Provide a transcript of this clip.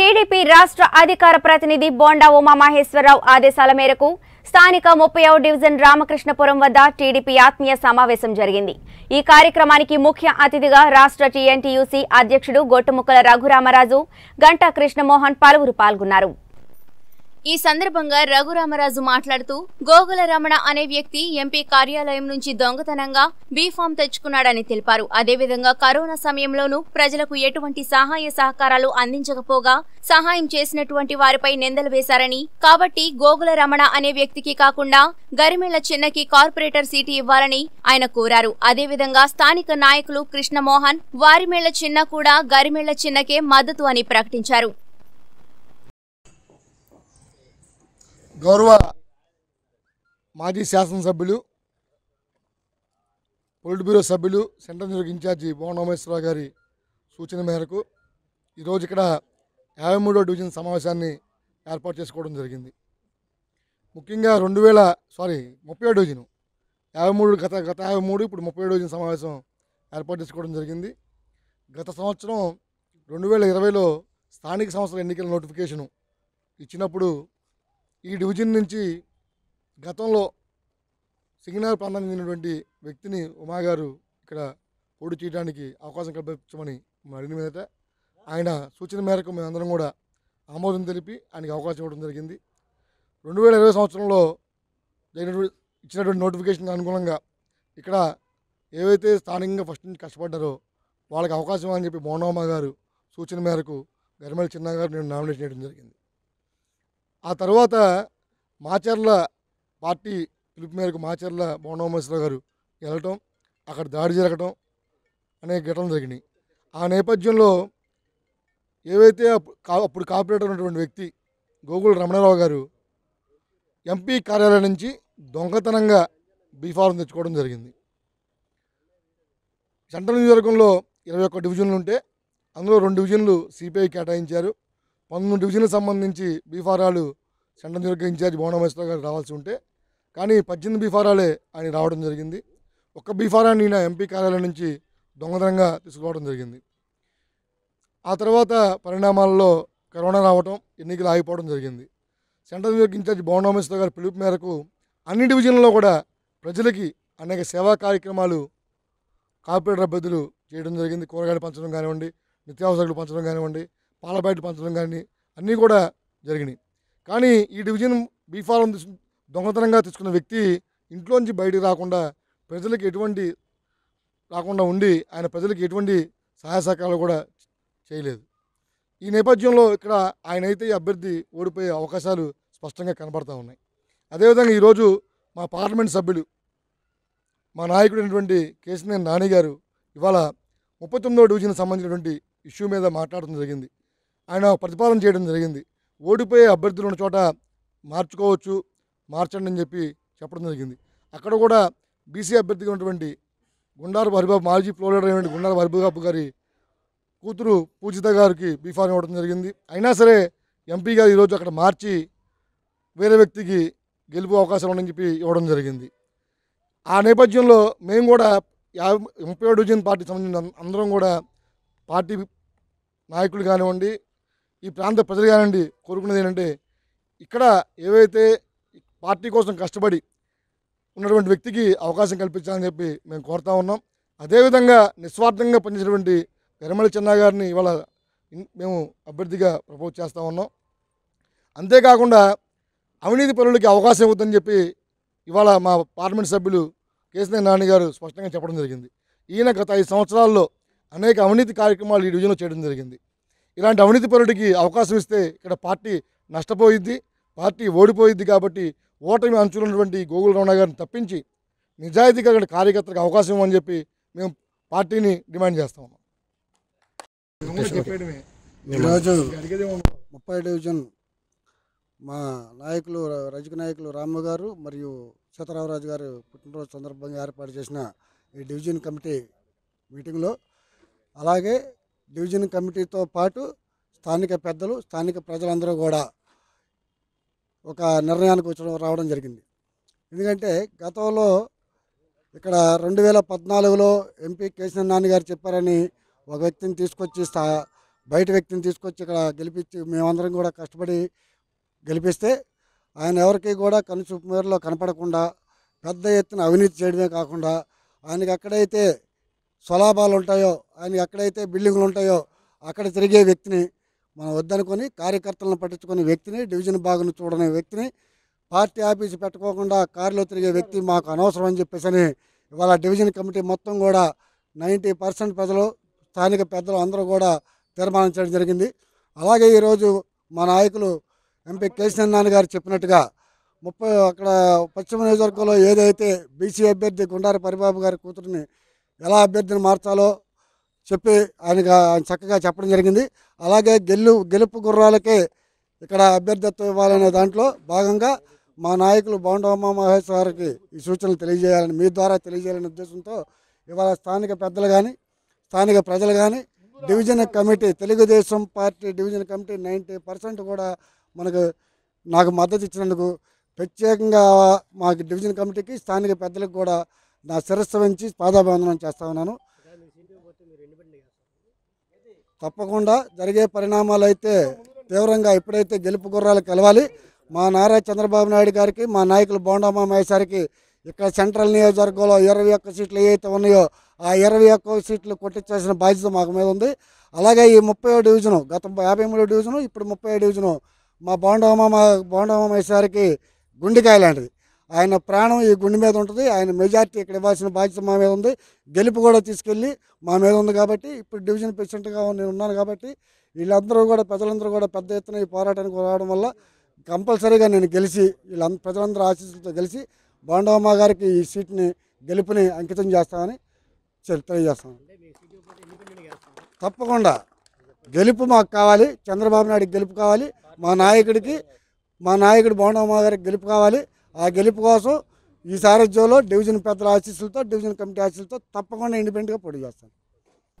TDP రాష్ట్ర అధికార ప్రతినిధి బోండా ఉమామహేశ్వరరావు ఆదేశాల మేరకు స్థానిక 30వ డివిజన్ రామకృష్ణపురం వద్ద టీడీపీ ఆత్మీయ సమావేశం జరిగింది। ఈ కార్యక్రమానికి ముఖ్య అతిథిగా రాష్ట్ర టీఎన్టీయూసీ అధ్యక్షుడు గోటుముక్కల రఘురామరాజు, గంటా కృష్ణమోహన్ పలువురు పాల్గొన్నారు। ఈ సందర్భంగా రఘురామరాజు మాట్లాడుతూ గోగుల రమణ అనే వ్యక్తి ఎంపీ కార్యాలయం నుంచి దొంగతనంగా బి ఫామ్ తెచ్చుకున్నాడని తెలిపారు। అదే విధంగా కరోనా సమయంలోనూ ప్రజలకు ఎటువంటి సహాయ సహకారాలు అందించకపోగా సహాయం చేసినటువంటి వారిపై నిందలు వేశారని, కాబట్టి గోగుల రమణ అనే వ్యక్తికి కాకుండా గరిమెళ్ల చిన్నకి కార్పొరేటర్ సీటు ఇవ్వాలని ఆయన కోరారు। అదే విధంగా స్థానిక నాయకులు కృష్ణమోహన్, వారిమెళ్ల చిన్న కూడా గరిమెళ్ల చిన్నకే మద్దతు అని ప్రకటించారు। గౌరవ మాజీ శాసనసభ్యులు, పొలిట్ బ్యూరో సభ్యులు, central news incharge Bonda Umamaheswararao గారి సూచన మేరకు ఈరోజు ఇక్కడ 53వ డివిజన్ సమావేశాన్ని ఏర్పాటు చేసుకోవడం జరిగింది। ముఖ్యంగా 30వ డివిజన్ 53 గత 53 ఇప్పుడు 30వ డివిజన్ సమావేశం ఏర్పాటు చేసుకోవడం జరిగింది। గత సంవత్సరం 2020లో స్థానిక సంస్థల ఎన్నికల నోటిఫికేషను ఇచ్చినప్పుడు ఈ డివిజన్ నుంచి గతంలో సింగనగర్ ప్రాంతానికి చెందినటువంటి వ్యక్తిని ఉమాగారు ఇక్కడ పోటీ చేయడానికి అవకాశం కల్పించమని అడిగిన మీదట ఆయన సూచన మేరకు మేమందరం కూడా ఆమోదం తెలిపి ఆయనకి అవకాశం ఇవ్వడం జరిగింది। 2020 సంవత్సరంలో ఇచ్చినటువంటి నోటిఫికేషన్కి అనుగుణంగా ఇక్కడ ఏవైతే స్థానికంగా ఫస్ట్ నుంచి కష్టపడ్డారో వాళ్ళకి అవకాశం అని చెప్పి బోండా ఉమాగారు సూచన మేరకు గరిమెళ్ల చిన్న గారు నేను నామినేషన్ చేయడం జరిగింది। ఆ తర్వాత మాచర్ల పార్టీ పిలుపు మేరకు మాచర్ల బోండా ఉమామహేశ్వరరావు గారు వెళ్ళటం, అక్కడ దాడి జరగటం అనే ఘటనలు జరిగినాయి। ఆ నేపథ్యంలో ఏవైతే అప్పుడు కార్పొరేటర్ ఉన్నటువంటి వ్యక్తి గోగుల రమణారావు గారు ఎంపీ కార్యాలయం నుంచి దొంగతనంగా బీఫారం తెచ్చుకోవడం జరిగింది। సెంట్రల్ నియోజకవర్గంలో 21 డివిజన్లు ఉంటే అందులో 2 డివిజన్లు సిపిఐ కేటాయించారు। 19 డివిజన్లకు సంబంధించి బీఫారాలు సెంట్రల్ నియోజకవర్గ ఇన్ఛార్జ్ బోండా ఉమామహేశ్వరరావు గారు రావాల్సి ఉంటే కానీ 18 బీఫారాలే ఆయన రావడం జరిగింది। ఒక్క బీఫారాన్ని ఈయన ఎంపీ కార్యాలయం నుంచి దొంగతనంగా తీసుకురావడం జరిగింది। ఆ తర్వాత పరిణామాల్లో కరోనా రావటం, ఎన్నికలు ఆగిపోవడం జరిగింది। సెంట్రల్ నియోజకవర్గ ఇన్ఛార్జ్ బోండా ఉమామహేశ్వరరావు గారి పిలుపు మేరకు అన్ని డివిజన్లలో కూడా ప్రజలకి అనేక సేవా కార్యక్రమాలు కార్పొరేటర్ అభ్యర్థులు చేయడం జరిగింది। కూరగాయలు పంచడం కానివ్వండి, నిత్యావసరాలు పంచడం కానివ్వండి, పాల ప్యాకెట్లు పంచడం కానీ అన్నీ కూడా జరిగినాయి। కానీ ఈ డివిజన్ బీఫారం దొంగతనంగా తీసుకున్న వ్యక్తి ఇంట్లోంచి బయటికి రాకుండా ప్రజలకు ఎటువంటి రాకుండా ఉండి ఆయన ప్రజలకు ఎటువంటి సహాయ సహకారాలు కూడా చేయలేదు। ఈ నేపథ్యంలో ఇక్కడ ఆయనైతే అభ్యర్థి ఓడిపోయే అవకాశాలు స్పష్టంగా కనబడుతూ ఉన్నాయి। అదేవిధంగా ఈరోజు మా పార్లమెంట్ సభ్యులు, మా నాయకుడు అయినటువంటి కేశినేని నాని గారు ఇవాళ 39వ డివిజన్కి సంబంధించినటువంటి ఇష్యూ మీద మాట్లాడడం జరిగింది। ఆయన ప్రతిపాదన చేయడం జరిగింది, ఓడిపోయే అభ్యర్థులు ఉన్న చోట మార్చండి అని చెప్పి చెప్పడం జరిగింది। అక్కడ కూడా బీసీ అభ్యర్థిగా ఉన్నటువంటి గుండారపు హరిబాబు, మాజీ ఫ్లోర్ లీడర్ అయినటువంటి గుండారపు హరిబాబు గారి కూతురు పూజిత గారికి బీఫారం ఇవ్వడం జరిగింది। అయినా సరే ఎంపీ గారు ఈరోజు అక్కడ మార్చి వేరే వ్యక్తికి గెలుపు అవకాశం ఉండని చెప్పి ఇవ్వడం జరిగింది। ఆ నేపథ్యంలో మేము కూడా 37 డివిజన్ పార్టీ సంబంధించిన అందరం కూడా పార్టీ నాయకులు కానివ్వండి, ఈ ప్రాంత ప్రజలు కానివ్వండి కోరుకున్నది ఏంటంటే ఇక్కడ ఏవైతే పార్టీ కోసం కష్టపడి ఉన్నటువంటి వ్యక్తికి అవకాశం కల్పించాలని చెప్పి మేము కోరుతా ఉన్నాం। అదేవిధంగా నిస్వార్థంగా పనిచేసినటువంటి గరిమెళ్ల చిన్న గారిని ఇవాళ మేము అభ్యర్థిగా ప్రపోజ్ చేస్తూ ఉన్నాం। అంతేకాకుండా అవినీతి పనులకి అవకాశం ఇవ్వద్దని చెప్పి ఇవాళ మా పార్లమెంట్ సభ్యులు కేశినేని నాని గారు స్పష్టంగా చెప్పడం జరిగింది। ఈయన గత 5 సంవత్సరాల్లో అనేక అవినీతి కార్యక్రమాలు ఈ డివిజన్లో చేయడం జరిగింది। ఇలాంటి అవినీతి పనులకి అవకాశం ఇస్తే ఇక్కడ పార్టీ నష్టపోయిద్ది, పార్టీ ఓడిపోయిద్ది। కాబట్టి ఓటమి అంచులు ఉన్నటువంటి గోగుల రమణ గారిని తప్పించి నిజాయితీగా అక్కడ కార్యకర్తలకు అవకాశం ఇవ్వని చెప్పి మేము పార్టీని డిమాండ్ చేస్తా ఉన్నాం। ఈరోజు 30 డివిజన్ మా నాయకులు, రజక నాయకులు రామ్మ గారు మరియు సీతారామరాజు గారు పుట్టినరోజు సందర్భంగా ఏర్పాటు చేసిన ఈ డివిజన్ కమిటీ మీటింగ్లో అలాగే డివిజన్ కమిటీతో పాటు స్థానిక పెద్దలు, స్థానిక ప్రజలందరూ కూడా ఒక నిర్ణయానికి రావడం జరిగింది। ఎందుకంటే గతంలో ఇక్కడ 2014లో ఎంపీ కేశినేని నాని గారు చెప్పారని ఒక వ్యక్తిని తీసుకొచ్చి బయట వ్యక్తిని తీసుకొచ్చి ఇక్కడ గెలిపించి మేమందరం కూడా కష్టపడి గెలిపిస్తే ఆయన ఎవరికి కూడా కనుచూపు మేరలో కనపడకుండా పెద్ద ఎత్తున అవినీతి చేయడమే కాకుండా ఆయనకి ఎక్కడైతే స్వలాభాలు ఉంటాయో ఆయనకి ఎక్కడైతే బిల్డింగ్లు ఉంటాయో అక్కడ తిరిగే వ్యక్తిని మనం వద్దనుకొని కార్యకర్తలను పట్టించుకునే వ్యక్తిని డివిజన్ బాగును చూడని వ్యక్తిని పార్టీ ఆఫీసు పెట్టుకోకుండా కారులో తిరిగే వ్యక్తి మాకు అనవసరం అని చెప్పేసి ఇవాళ డివిజన్ కమిటీ మొత్తం కూడా 90% ప్రజలు స్థానిక పెద్దలు అందరూ కూడా తీర్మానం చేయడం జరిగింది. అలాగే ఈరోజు మా నాయకులు ఎంపీ కేశవన్ నాన్న గారు చెప్పినట్టుగా అక్కడ పశ్చిమ నియోజకవర్గంలో ఏదైతే బీసీ అభ్యర్థి గుండారి పరిబాబు గారి కూతురుని ఎలా అభ్యర్థిని మార్చాలో చెప్పి ఆయన చక్కగా చెప్పడం జరిగింది. అలాగే గెలుపు గుర్రాలకే ఇక్కడ అభ్యర్థిత్వం ఇవ్వాలనే దాంట్లో భాగంగా మా నాయకులు బౌండమ్మ మహేష్ గారికి ఈ సూచనలు తెలియజేయాలని మీ ద్వారా తెలియజేయాలనే ఉద్దేశంతో ఇవాళ స్థానిక పెద్దలు కానీ స్థానిక ప్రజలు కానీ division committee Telugu Desam party division committee 90% కూడా నాకు మద్దతు ఇచ్చినందుకు ప్రత్యేకంగా మాకు డివిజన్ కమిటీకి స్థానిక పెద్దలకు కూడా నా శిరస్సు వంచి పాదాభివందనం చేస్తా ఉన్నాను. తప్పకుండా జరిగే పరిణామాలు అయితే తీవ్రంగా ఇప్పుడైతే గెలుపు గుర్రాలు కలవాలి. మా నారా చంద్రబాబు నాయుడు గారికి మా నాయకులు బోండమ్మ మహేశ్వరికి ఇక్కడ సెంట్రల్ నియోజకవర్గంలో 21 సీట్లు ఏవైతే ఉన్నాయో ఆ 21 సీట్లు కొట్టించాల్సిన బాధ్యత మాకు మీద ఉంది. అలాగే ఈ 30వ డివిజను గత 53వ డివిజను ఇప్పుడు 30వ డివిజను మా బోండమ్మ మహేశ్వరికి గుండెకాయ లాంటిది. ఆయన ప్రాణం ఈ గుండె మీద ఉంటుంది. ఆయన మెజార్టీ ఇక్కడ ఇవ్వాల్సిన బాధ్యత మా మీద ఉంది. గెలుపు కూడా తీసుకెళ్ళి మా మీద ఉంది కాబట్టి ఇప్పుడు డివిజన్ ప్రెసిడెంట్గా నేను ఉన్నాను కాబట్టి వీళ్ళందరూ కూడా ప్రజలందరూ కూడా పెద్ద ఎత్తున ఈ పోరాటానికి రావడం వల్ల కంపల్సరీగా నేను గెలిచి ప్రజలందరూ ఆశీస్సులతో గెలిచి బాండవమ్మ గారికి ఈ సీట్ని గెలుపుని అంకితం చేస్తామని తెలియజేస్తాను. తప్పకుండా గెలుపు మాకు కావాలి, చంద్రబాబు నాయుడికి గెలుపు కావాలి, మా నాయకుడు బాండవమ్మ గారికి గెలుపు కావాలి. ఆ గెలుపు కోసం ఈ సారథ్యంలో డివిజన్ పెద్దల ఆశీస్సులతో డివిజన్ కమిటీ ఆశీస్సులతో తప్పకుండా ఇండిపెండెంట్గా పోటీ చేస్తాను.